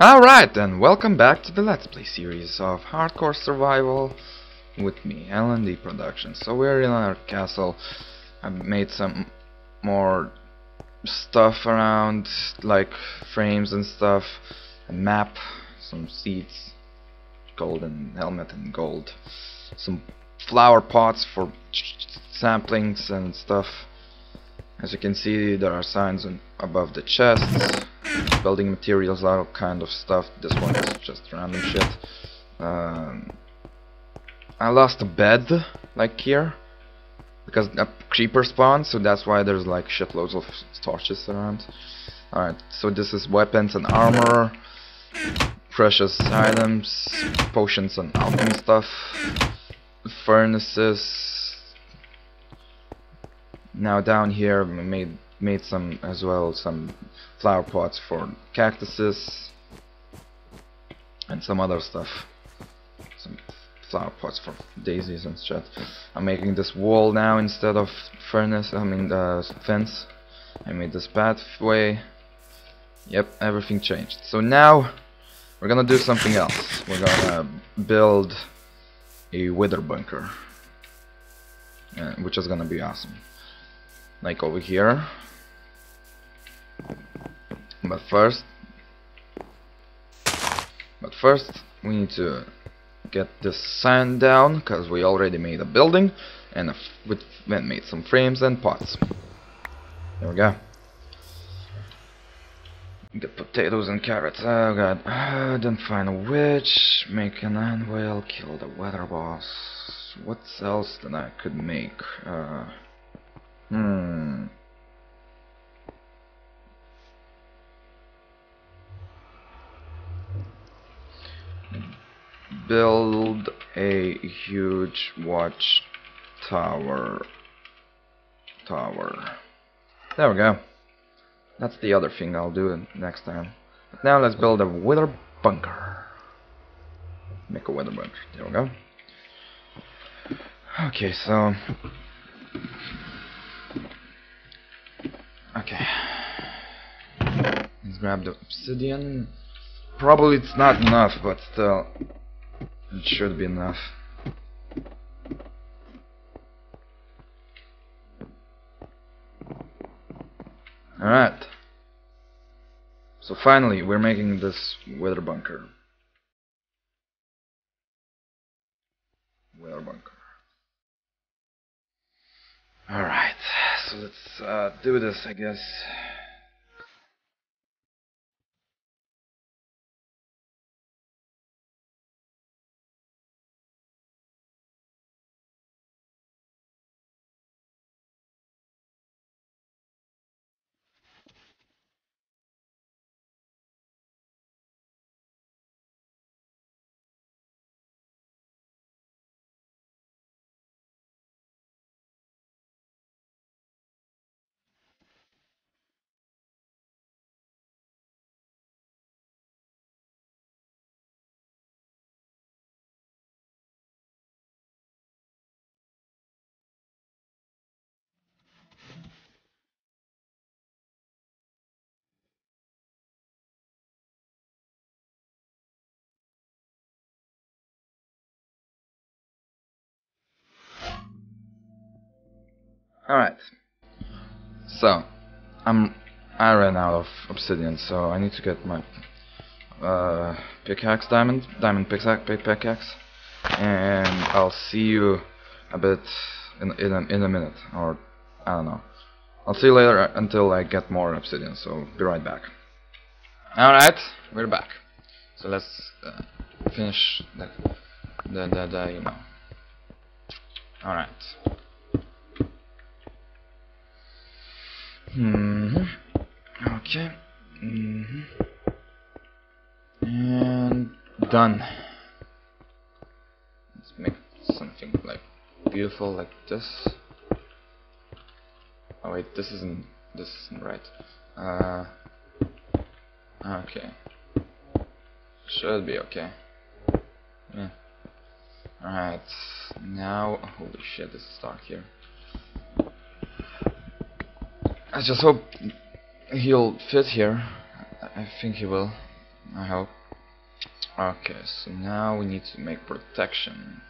Alright then, welcome back to the Let's Play series of Hardcore Survival with me, L&D Productions. So we're in our castle. I made some more stuff around, like frames and stuff, a map, some seeds, golden helmet and gold, some flower pots for samplings and stuff. As you can see, there are signs above the chests. Building materials, all kind of stuff. This one is just random shit. I lost a bed, like here, because a creeper spawns, so that's why there's like shitloads of torches around. Alright, so this is weapons and armor, precious items, potions and alchemy stuff, furnaces. Now down here, we made some as well, some flower pots for cactuses and some other stuff, some flower pots for daisies and shit. I'm making this wall now instead of furnace, I mean the fence. I made this pathway. Yep, everything changed. So now we're gonna do something else. We're gonna build a wither bunker, which is gonna be awesome, like over here. But first we need to get this sand down, because we already made a building and we made some frames and pots. There we go. Get potatoes and carrots. Oh god, didn't find a witch. Make an anvil. Kill the weather boss. What else that I could make? Build a huge watch tower. There we go. That's the other thing I'll do next time. But now let's build a wither bunker. Make a wither bunker. There we go. Okay, so. Okay. Let's grab the obsidian. Probably it's not enough, but still. It should be enough. Alright. So finally, we're making this wither bunker. Alright. So let's do this, I guess. Alright, so I ran out of obsidian, so I need to get my pickaxe, diamond pickaxe, and I'll see you a bit in a minute, or I don't know. I'll see you later until I get more obsidian, so be right back. Alright, we're back. So let's finish the you know. Alright. Okay. And done. Let's make something like beautiful, like this. Oh wait, this isn't right. Okay. Should be okay. Yeah. Alright. Now, holy shit, this is dark here. I just hope he'll fit here. I think he will. I hope. Okay, so now we need to make protection.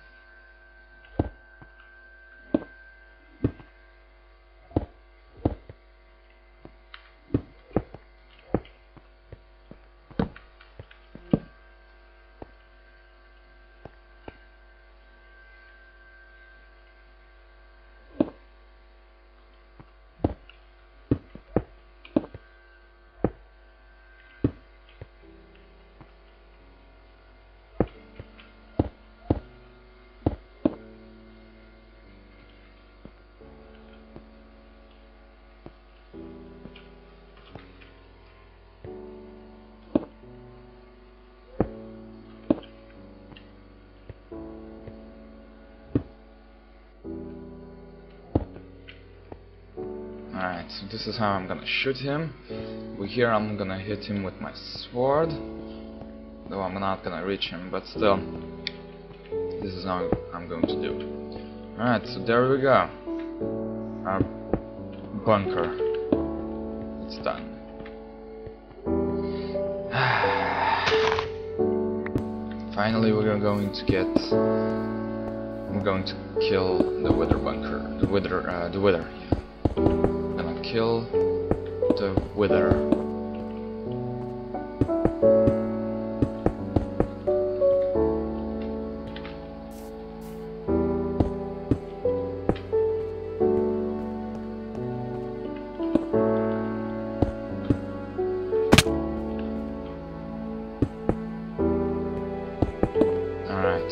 Alright, so this is how I'm gonna shoot him. Over here I'm gonna hit him with my sword. Though I'm not gonna reach him, but still. This is how I'm going to do. Alright, so there we go. Our bunker. It's done. Finally we're going to get... we're going to kill the Wither bunker. The Wither, yeah. Kill the Wither. Alright.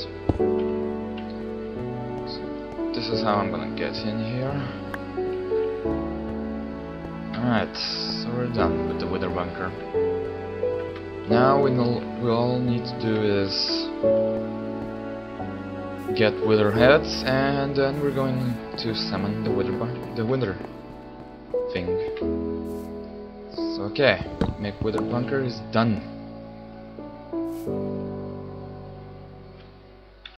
So this is how I'm gonna get in here. Alright, so we're done with the Wither bunker. Now we all need to do is get Wither heads, and then we're going to summon the Wither thing. So okay, make Wither bunker is done.